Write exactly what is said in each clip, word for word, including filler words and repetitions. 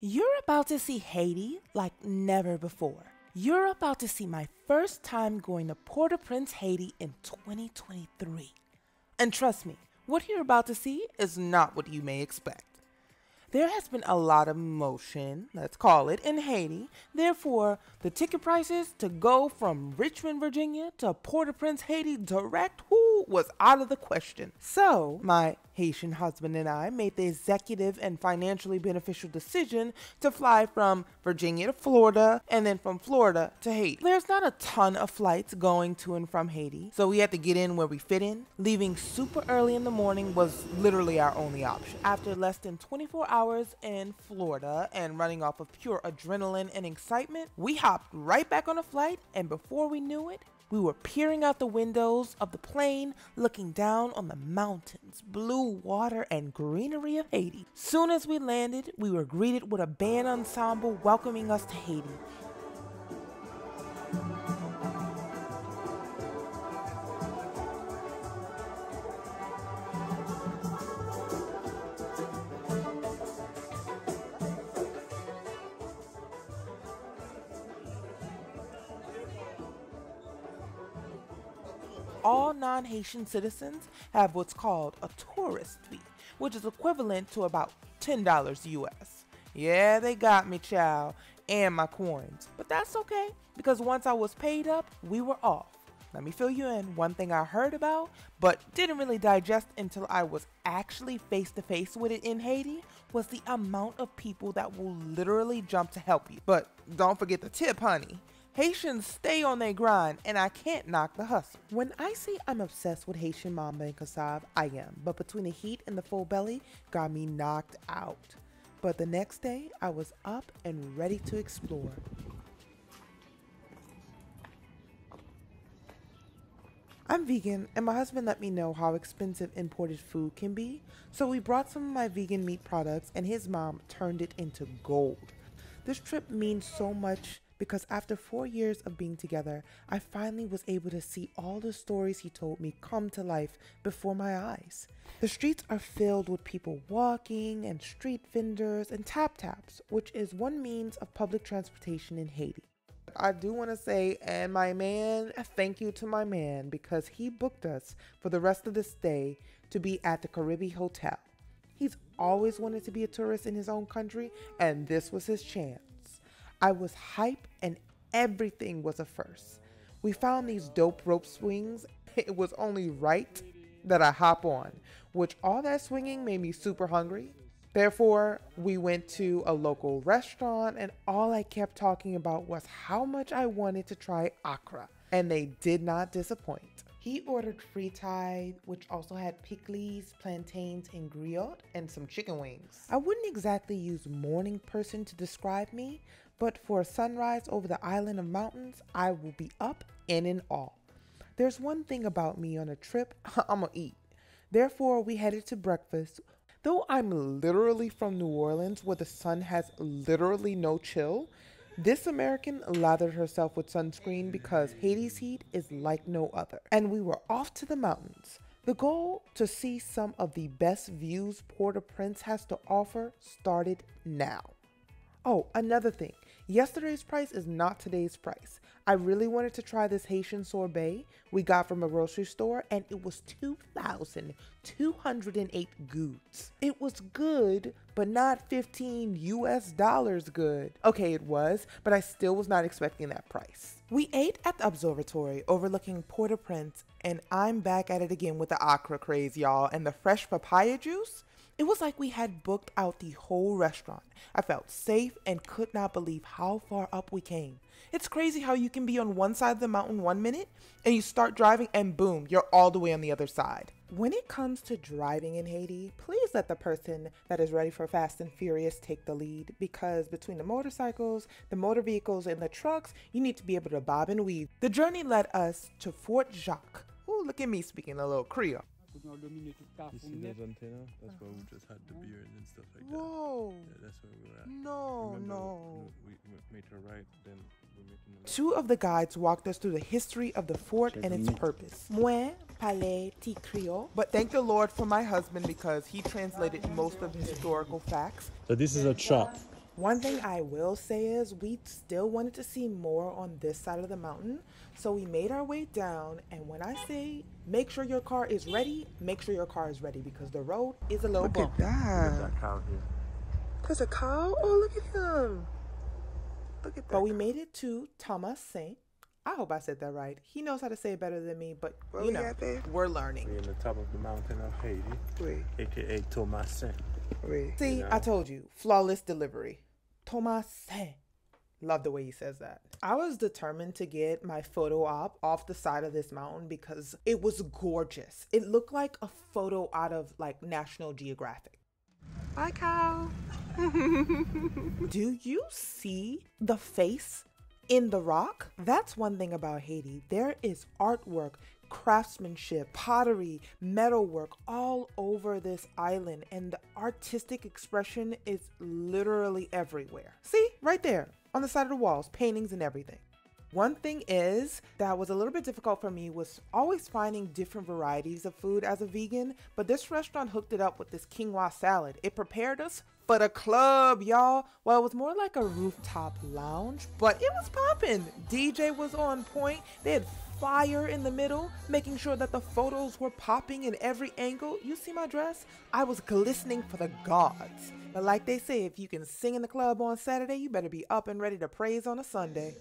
You're about to see Haiti like never before. You're about to see my first time going to Port-au-Prince, Haiti in twenty twenty-three. And trust me, what you're about to see is not what you may expect. There has been a lot of motion, let's call it, in Haiti. Therefore, the ticket prices to go from Richmond, Virginia to Port-au-Prince, Haiti direct who was out of the question. So, my Haitian husband and I made the executive and financially beneficial decision to fly from Virginia to Florida and then from Florida to Haiti. There's not a ton of flights going to and from Haiti, so we had to get in where we fit in. Leaving super early in the morning was literally our only option. After less than twenty-four hours in Florida and running off of pure adrenaline and excitement, we hopped right back on a flight, and before we knew it, we were peering out the windows of the plane, looking down on the mountains, blue water, and greenery of Haiti. Soon as we landed, we were greeted with a band ensemble welcoming us to Haiti. All non-Haitian citizens have what's called a tourist fee, which is equivalent to about ten dollars U S. Yeah, they got me, child, and my coins. But that's okay, because once I was paid up, we were off. Let me fill you in. One thing I heard about, but didn't really digest until I was actually face-to-face with it in Haiti, was the amount of people that will literally jump to help you. But don't forget the tip, honey. Haitians stay on their grind, and I can't knock the hustle. When I say I'm obsessed with Haitian mamba and cassave, I am. But between the heat and the full belly, got me knocked out. But the next day, I was up and ready to explore. I'm vegan, and my husband let me know how expensive imported food can be, so we brought some of my vegan meat products, and his mom turned it into gold. This trip means so much because after four years of being together, I finally was able to see all the stories he told me come to life before my eyes. The streets are filled with people walking and street vendors and tap-taps, which is one means of public transportation in Haiti. I do want to say, and my man, thank you to my man, because he booked us for the rest of this day to be at the Caribbean Hotel. He's always wanted to be a tourist in his own country, and this was his chance. I was hype and everything was a first. We found these dope rope swings. It was only right that I hop on, which all that swinging made me super hungry. Therefore, we went to a local restaurant, and all I kept talking about was how much I wanted to try akra, and they did not disappoint. He ordered fritai, which also had pickles, plantains, and griot, and some chicken wings. I wouldn't exactly use morning person to describe me, but for a sunrise over the island of mountains, I will be up and in awe. There's one thing about me on a trip, I'm gonna eat. Therefore, we headed to breakfast. Though I'm literally from New Orleans, where the sun has literally no chill, this American lathered herself with sunscreen because Haiti's heat is like no other. And we were off to the mountains. The goal to see some of the best views Port-au-Prince has to offer started now. Oh, another thing. Yesterday's price is not today's price. I really wanted to try this Haitian sorbet we got from a grocery store, and it was two thousand two hundred eight goods. It was good, but not fifteen U S dollars good. Okay, it was, but I still was not expecting that price. We ate at the observatory overlooking Port-au-Prince, and I'm back at it again with the akra craze, y'all, and the fresh papaya juice. It was like we had booked out the whole restaurant. I felt safe and could not believe how far up we came. It's crazy how you can be on one side of the mountain one minute and you start driving and boom, you're all the way on the other side. When it comes to driving in Haiti, please let the person that is ready for Fast and Furious take the lead, because between the motorcycles, the motor vehicles, and the trucks, you need to be able to bob and weave. The journey led us to Fort Jacques. Ooh, look at me speaking a little Creole. You see those antennas? That's where we just had the beer and stuff like that. Whoa! Yeah, that's where we were at. No, Remember, no. We, we made a right, then we're making a Two of the guides walked us through the history of the fort and its purpose. But thank the Lord for my husband, because he translated most of the historical facts. So this is a trap. One thing I will say is we still wanted to see more on this side of the mountain. So we made our way down, and when I say make sure your car is ready, make sure your car is ready because the road is a little bumpy. Look at that. Cow here. There's a cow? Oh, look at him. Look at that. But we made it to Thomas Saint. I hope I said that right. He knows how to say it better than me, but well, you we know, we're learning. We're in the top of the mountain of Haiti, oui. A K A Thomas Saint. Oui. See, you know? I told you, flawless delivery. Thomas Saint. Love the way he says that. I was determined to get my photo op off the side of this mountain because it was gorgeous. It looked like a photo out of like National Geographic. Hi, cow. Do you see the face in the rock? That's one thing about Haiti. There is artwork, craftsmanship, pottery, metalwork all over this island, and the artistic expression is literally everywhere. See, right there on the side of the walls, paintings and everything. One thing is that was a little bit difficult for me was always finding different varieties of food as a vegan, but this restaurant hooked it up with this quinoa salad. It prepared us for the club, y'all. Well, it was more like a rooftop lounge, but it was popping. D J was on point. They had fire in the middle, making sure that the photos were popping in every angle. You see my dress? I was glistening for the gods. But like they say, if you can sing in the club on Saturday, you better be up and ready to praise on a Sunday.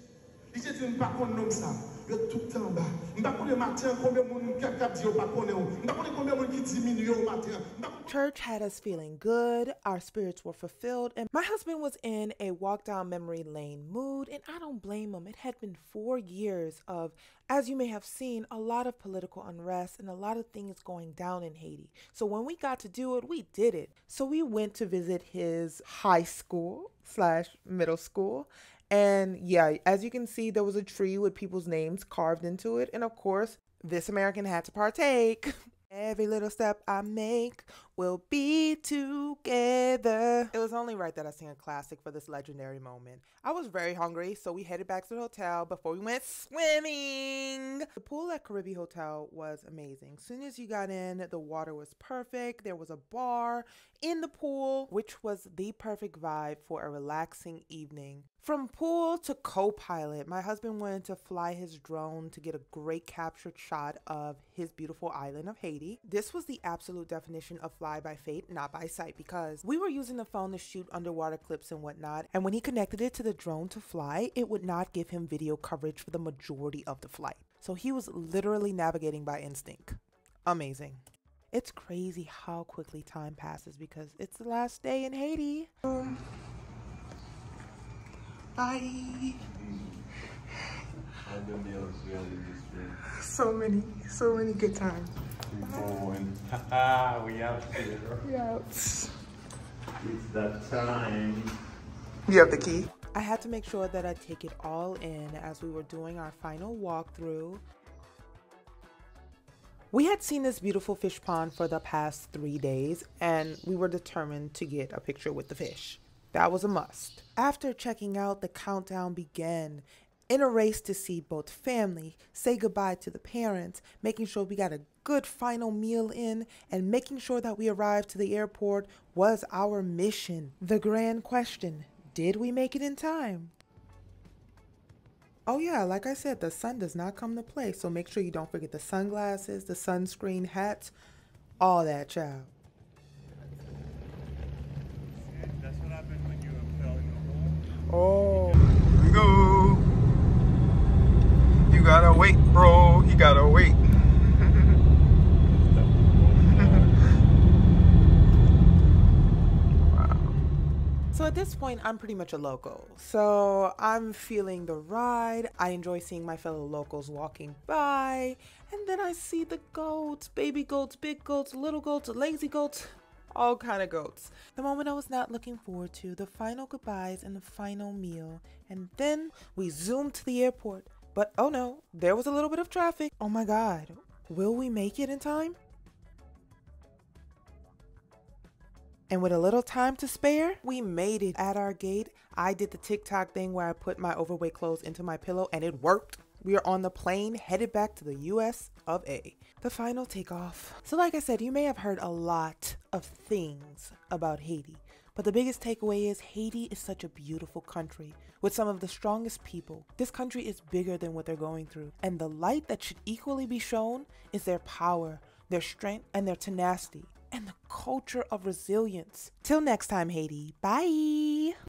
Church had us feeling good, our spirits were fulfilled, and my husband was in a walk down memory lane mood, and I don't blame him. It had been four years of, as you may have seen, a lot of political unrest and a lot of things going down in Haiti. So when we got to do it, we did it. So we went to visit his high school slash middle school. And yeah, as you can see, there was a tree with people's names carved into it. And of course, this American had to partake. Every little step I make, we'll be together. It was only right that I sang a classic for this legendary moment. I was very hungry, so we headed back to the hotel before we went swimming. The pool at Caribbean Hotel was amazing. As soon as you got in, the water was perfect. There was a bar in the pool, which was the perfect vibe for a relaxing evening. From pool to co-pilot, my husband wanted to fly his drone to get a great captured shot of his beautiful island of Haiti. This was the absolute definition of fly by faith, not by sight, because we were using the phone to shoot underwater clips and whatnot, and when he connected it to the drone to fly, it would not give him video coverage for the majority of the flight. So he was literally navigating by instinct. Amazing. It's crazy how quickly time passes because it's the last day in Haiti. Um. Bye. So many, so many good times. We're going. Haha, we out here. We out. It's that time. You have the key? I had to make sure that I take it all in as we were doing our final walkthrough. We had seen this beautiful fish pond for the past three days, and we were determined to get a picture with the fish. That was a must. After checking out, the countdown began. In a race to see both family, say goodbye to the parents, making sure we got a good final meal in, and making sure that we arrived to the airport was our mission. The grand question, did we make it in time? Oh yeah, like I said, the sun does not come to play, so make sure you don't forget the sunglasses, the sunscreen, hats, all that, child. Oh, no. You gotta wait, bro. You gotta wait. Wow. So at this point, I'm pretty much a local. So I'm feeling the ride. I enjoy seeing my fellow locals walking by. And then I see the goats, baby goats, big goats, little goats, lazy goats. All kind of goats. The moment I was not looking forward to, the final goodbyes and the final meal. And then we zoomed to the airport. But oh no, there was a little bit of traffic. Oh my God, will we make it in time? And with a little time to spare, we made it. At our gate, I did the TikTok thing where I put my overweight clothes into my pillow and it worked. We are on the plane headed back to the U S of A. The final takeoff. So like I said, you may have heard a lot of things about Haiti, But the biggest takeaway is Haiti is such a beautiful country with some of the strongest people. This country is bigger than what they're going through, and the light that should equally be shown is their power, their strength, and their tenacity, and the culture of resilience. Till next time, Haiti. Bye!